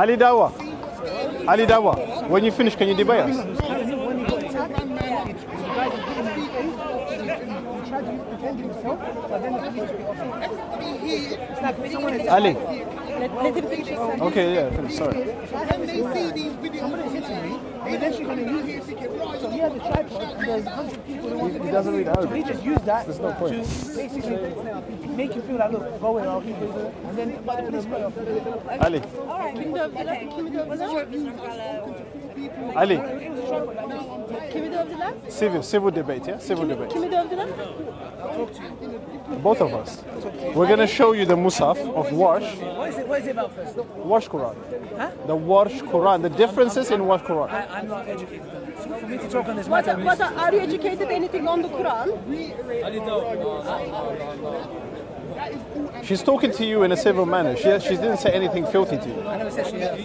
Ali Dawah. Ali Dawah, when you finish, can you debate us? Ali. Okay, yeah, finish, sorry. When they see these videos, they eventually going to use it to get right on. You have the tripod, there's a bunch of people who want to do it. He doesn't read Arabic. They just use that to basically make you feel like, look, go in, I'll keep doing it. And then, by the police, Ali. All right, Ali. Can we do Abdullah? Civil debate, yeah? Civil debate. Can we do Abdullah? Both of us. We're going to show you the Musaf of Warsh. What is it about first? Warsh Quran. Huh? The Warsh Quran. The differences in Warsh Quran. I'm not educated. So for me to talk on this matter... Are you educated anything on the Quran? She's talking to you in a civil manner. She didn't say anything filthy to you. I never said she has.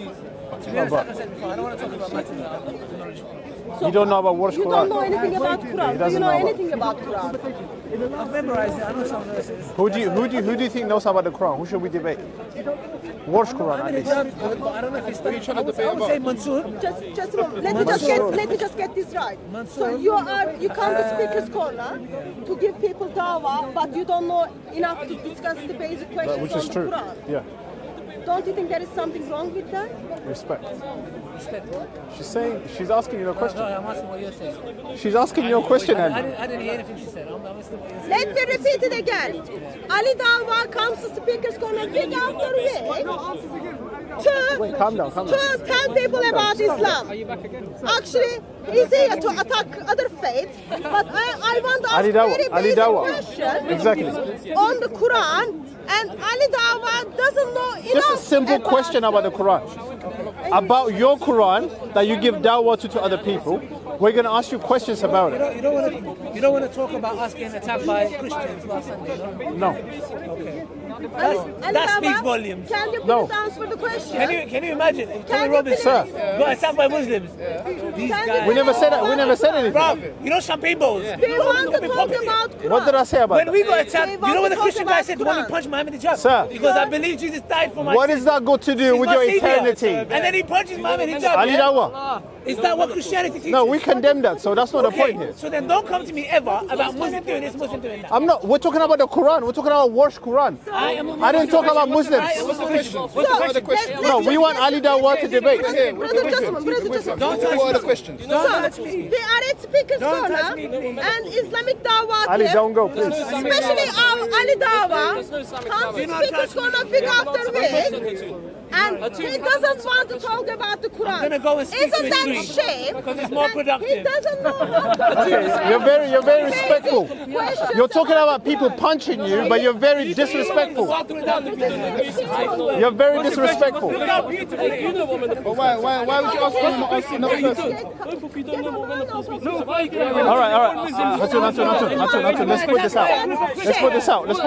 No, but I don't want to talk about matters that I'm not knowledgeable. So you don't know about Warsh Quran? You don't know anything about Quran. Do you know anything about Quran? I've memorized it. I know some verses. Who do you think knows about the Quran? Who should we debate? Warsh Quran, at least. I don't know if it's done. I would say Mansur. Just a moment. Let me just get this right. So you come to Speaker's Corner to give people dawah, but you don't know enough to discuss the basic questions on the Quran. Yeah. Don't you think there is something wrong with that? Respect. She's asking you a question. No, I'm asking what you're saying. She's asking you a question, Andy. I didn't hear anything she said. I'm asking what you're saying. Let me repeat it again. Ali Dawah comes to Speaker's Corner week after week to tell people about Islam. Actually, he's here to attack other faiths, but I want to ask a very basic question on the Quran. And Ali Dawah doesn't know enough. Just a simple question about the Quran. About your Quran that you give dawah to other people. We're going to ask you questions about it. You don't want to talk about us getting attacked by Christians last Sunday, no? No. Okay. That speaks volumes. Can you please answer the question? Can you imagine if Tony Robbins got attacked by Muslims? Yeah. We never said that. We never said anything. Bro, you know some people. Yeah. They want to talk about Quran. What did I say about that? When we got attacked, you know what the Christian guy said? The one who punched Muhammad Hijab. Sir. Because I believe Jesus died for my sins. What is that got to do with your eternity? And then he punches Muhammad Hijab. Ali Dawah. Is that what Christianity teaches? No, we condemn that, so that's not the point here. So then don't come to me ever about Muslim doing this, Muslim doing that. I'm not. We're talking about the Quran. We're talking about Warsh Quran. I didn't talk about Muslims. What's the question? What's the question? No, we want Ali Dawah to debate. Don't touch the question. They are at Speaker's Corner and Islamic Dawah. Ali, don't go, please. Especially Ali Dawah comes to Speaker's Corner week after week. And he doesn't want to talk about the Quran. Go and isn't that a shame? Because it's more productive. He doesn't know what to do. You're very respectful. You're talking about people punching you, but you're very disrespectful. You're very disrespectful. Why would you ask him another person? All right. Hatun, let's put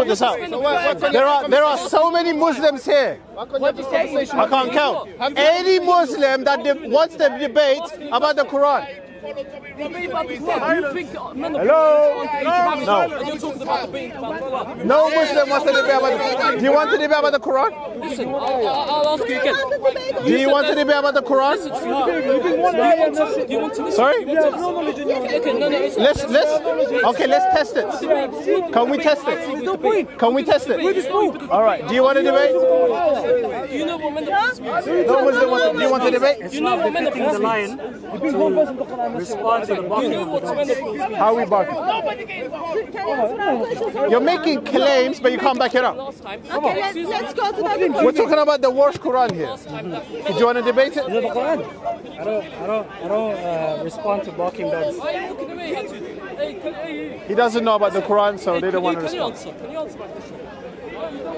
this out. There are so many Muslims here. I can't count. Any Muslim that wants to debate about the Quran. Hello? No. No Muslim wants to debate about the Quran. Do you want to debate about the Quran? Listen, I'll ask you again. Do you want to debate about the Quran? Sorry? Let's test it. Can we test it? All right. Do you want to debate? Do you know what men do you want to debate? It's not defeating the lion. Respond to the barking. How are we barking? You're making claims, but you can't back it up. Okay, let's go to that. We're talking about the Warsh Quran here. Do you want to debate it? I don't respond to barking dogs. He doesn't know about the Quran, so they don't want to respond. Can you answer my question?